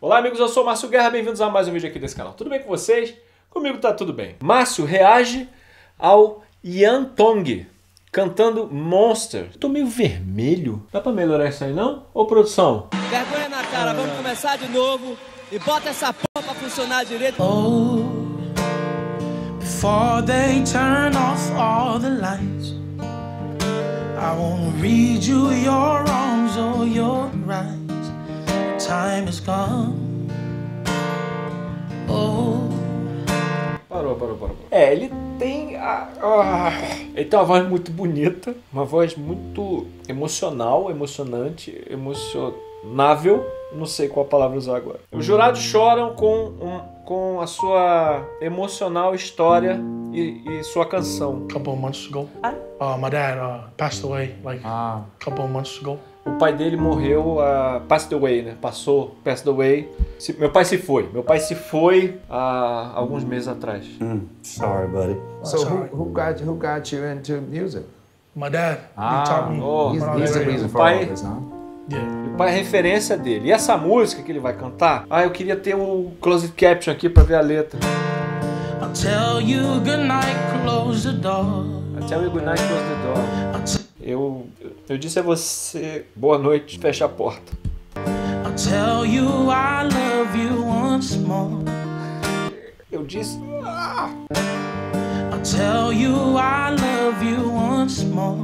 Olá amigos, eu sou o Márcio Guerra, bem-vindos a mais um vídeo aqui desse canal. Tudo bem com vocês? Comigo tá tudo bem. Márcio reage ao Iam Tongi cantando Monster. Eu tô meio vermelho. Dá pra melhorar isso aí não? Ô produção? Vergonha na cara, vamos começar de novo e bota essa porra pra funcionar direito. Before they turn off all the lights, I won't read you your wrongs or your rights. Time has come. Parou. É, ele tem ele tem uma voz muito bonita, uma voz muito emocional, emocionante, emocionável. Não sei qual palavra usar agora. Os jurados choram com a sua emocional história e sua canção. Couple of months ago, my dad passed away like couple of months ago. O pai dele morreu, passed away, né? Passed away. Meu pai se foi há alguns meses atrás. Sorry, buddy. So who got you into music? My dad. He's the reason for all this, huh? O pai é referência dele. E essa música que ele vai cantar, eu queria ter o closed caption aqui pra ver a letra. I'll tell you goodnight, close the door. I'll tell you goodnight, close the door. Eu disse a você boa noite, fecha a porta. I'll tell you I love you once more. Eu disse I'll tell you I love you once more.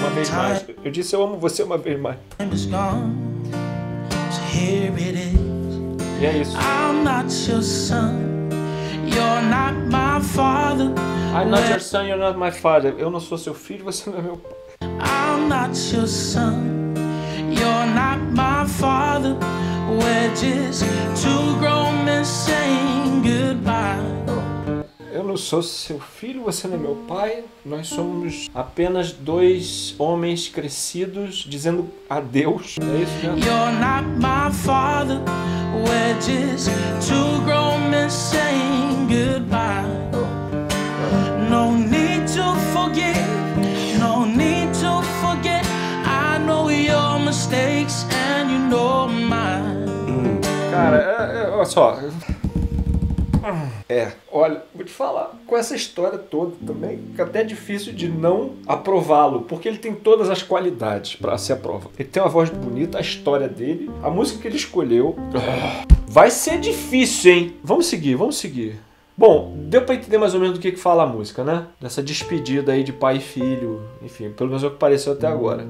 Uma vez mais. Eu disse eu amo você uma vez mais. E é isso. I'm not your son, you're not my father. I'm not your son, you're not my father. Eu não sou seu filho, você não é meu pai. I'm not your son, you're not my father. We're just two grown men saying goodbye. Eu não sou seu filho, você não é meu pai. Nós somos apenas dois homens crescidos dizendo adeus. É isso, né? You're not my father. We're just two grown men saying goodbye. No need to forgive. No need to forget. I know your mistakes and you know mine. Cara, olha só. É, olha, vou te falar, com essa história toda também, fica até difícil de não aprová-lo, porque ele tem todas as qualidades pra ser aprovado. Ele tem uma voz bonita, a história dele, a música que ele escolheu. Vai ser difícil, hein? Vamos seguir. Bom, deu pra entender mais ou menos do que fala a música, né? Dessa despedida aí de pai e filho, enfim, pelo menos é o que pareceu até agora.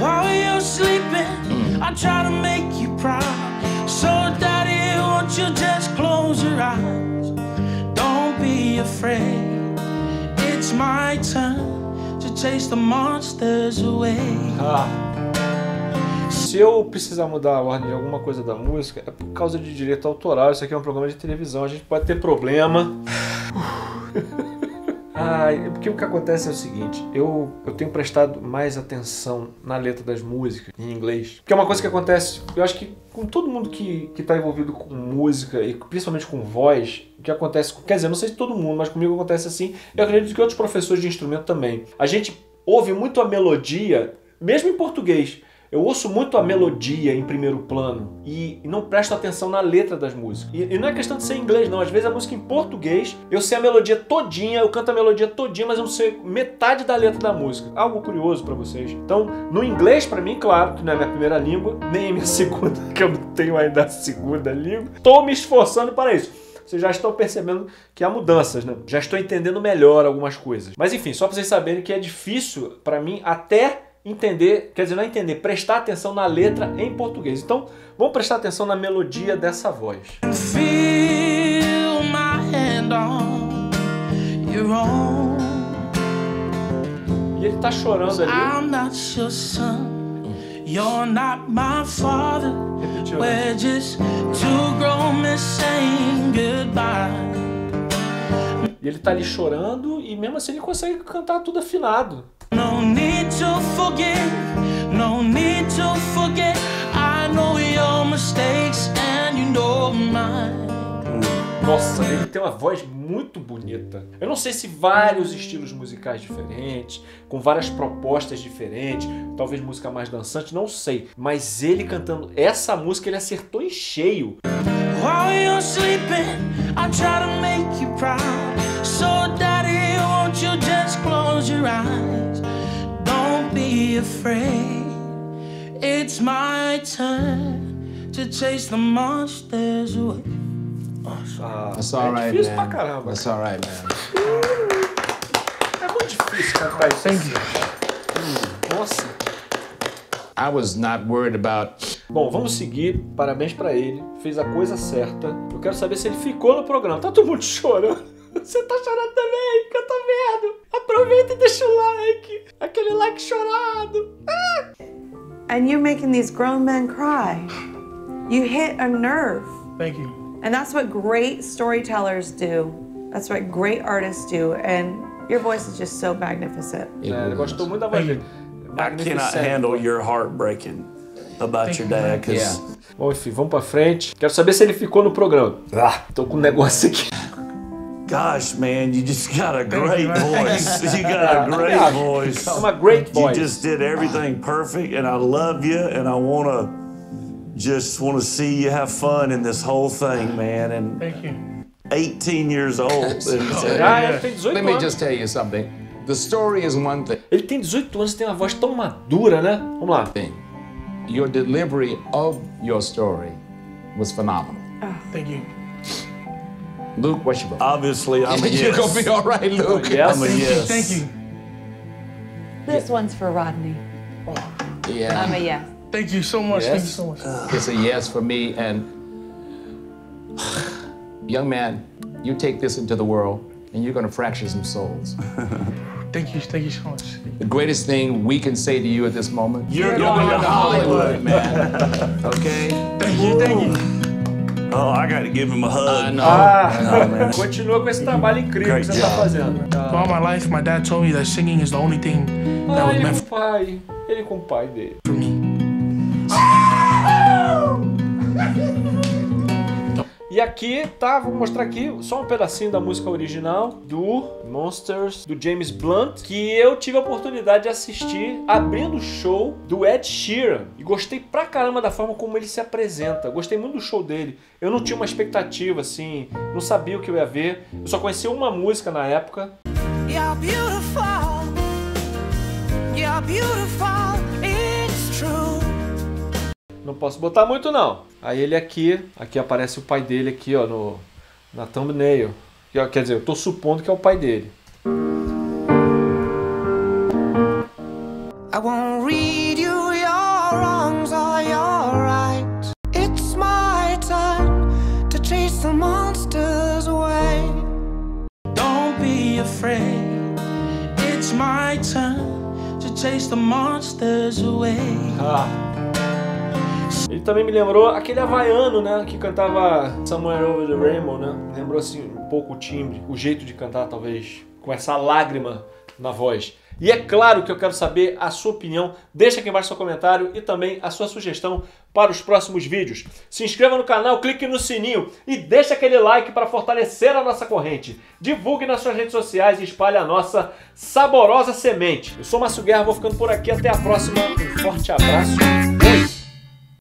While you're sleeping, I try to make you proud. So daddy, won't you just close your eyes, don't be afraid. It's my turn to chase the monsters away. Se eu precisar mudar a ordem de alguma coisa da música, é por causa de direito autoral. Isso aqui é um programa de televisão, a gente pode ter problema. Porque o que acontece é o seguinte, eu tenho prestado mais atenção na letra das músicas em inglês. Porque é uma coisa que acontece, eu acho que com todo mundo que tá envolvido com música e principalmente com voz, o que acontece, quer dizer, não sei se todo mundo, mas comigo acontece assim, eu acredito que outros professores de instrumento também. A gente ouve muito a melodia, mesmo em português. Eu ouço muito a melodia em primeiro plano e não presto atenção na letra das músicas. E não é questão de ser em inglês, não. Às vezes a música em português, eu sei a melodia todinha, eu canto a melodia todinha, mas eu não sei metade da letra da música. Algo curioso pra vocês. Então, no inglês, pra mim, claro, que não é minha primeira língua, nem minha segunda, que eu não tenho ainda a segunda língua. Tô me esforçando para isso. Vocês já estão percebendo que há mudanças, né? Já estou entendendo melhor algumas coisas. Mas enfim, só pra vocês saberem que é difícil pra mim até entender, quer dizer, não entender, prestar atenção na letra em português. Então, vamos prestar atenção na melodia dessa voz. Feel my hand on your own. E ele tá chorando ali. I'm not your son, you're not my father. Repetiu. We're just two grown men saying goodbye. E ele tá ali chorando e mesmo assim ele consegue cantar tudo afinado. No need to forgive, no need to forget. I know your mistakes and you know mine. Nossa, ele tem uma voz muito bonita. Eu não sei se vários estilos musicais diferentes, com várias propostas diferentes, talvez música mais dançante, não sei. Mas ele cantando essa música, ele acertou em cheio. While you're sleeping, I'll try to make you proud. So daddy, won't you just close your eyes? Don't be afraid. It's my turn to chase the monsters away. Nossa, that's all right, difícil man. Pra caramba. That's all right, man. É muito difícil cantar isso. Thank you. Nossa. I was not worried about... Bom, vamos seguir. Parabéns pra ele. Fez a coisa certa. Eu quero saber se ele ficou no programa. Tá todo mundo chorando. Você tá chorando também, que eu tô vendo. Aproveita e deixa o like. Aquele like chorado. Ah! And you're making these grown men cry. You hit a nerve. Thank you. And that's what great storytellers do. That's what great artists do. And your voice is just so magnificent. Ele gostou muito da voz dele. I cannot handle your heartbreaking about your dad, cause... Bom, enfim, vamos pra frente. Quero saber se ele ficou no programa. Ah, tô com um negócio aqui. Gosh, man, you just got a great voice. You got a great voice. I'm a great voice. You just did everything perfect, and I love you, and I wanna... Just want to see you have fun in this whole thing, man. And thank you. 18 years old. Let me just tell you something. The story is one thing. Ele tem 18 anos e tem uma voz tão madura, né? Vamos lá. Your delivery of your story was phenomenal. Oh, thank you. Luke, what's your vote? Obviously, I'm a yes. You're gonna be all right, Luke. Yes. I'm a yes. Thank you. This one's for Rodney. Oh. Yeah. I'm a yes. Thank you so much. Yes. Thank you so much. It's a yes for me. And young man, you take this into the world, and you're going to fracture some souls. Thank you so much. The greatest thing we can say to you at this moment: you're going to Hollywood, man. Okay. Thank you. Thank you. Oh, I gotta give him a hug. No. No, continua com esse trabalho incrível que você tá fazendo. All my life, my dad told me that singing is the only thing that was meant for me. Ele com o pai dele. For me. E aqui, tá? Vou mostrar aqui só um pedacinho da música original do Monster, do James Blunt, que eu tive a oportunidade de assistir abrindo o show do Ed Sheeran. E gostei pra caramba da forma como ele se apresenta. Gostei muito do show dele. Eu não tinha uma expectativa, assim, não sabia o que eu ia ver. Eu só conhecia uma música na época. You're beautiful. You're beautiful. It's true. Não posso botar muito, não. Aí ele aqui aparece o pai dele aqui, ó, na thumbnail. Quer dizer, eu tô supondo que é o pai dele. I won't read you your wrongs or your right. It's my time to chase the monsters away. Don't be afraid. It's my time to chase the monsters away. Ele também me lembrou aquele havaiano, né, que cantava Somewhere Over the Rainbow, né? Lembrou assim um pouco o timbre, o jeito de cantar, talvez, com essa lágrima na voz. E é claro que eu quero saber a sua opinião. Deixa aqui embaixo seu comentário e também a sua sugestão para os próximos vídeos. Se inscreva no canal, clique no sininho e deixa aquele like para fortalecer a nossa corrente. Divulgue nas suas redes sociais e espalhe a nossa saborosa semente. Eu sou Márcio Guerra, vou ficando por aqui. Até a próxima. Um forte abraço.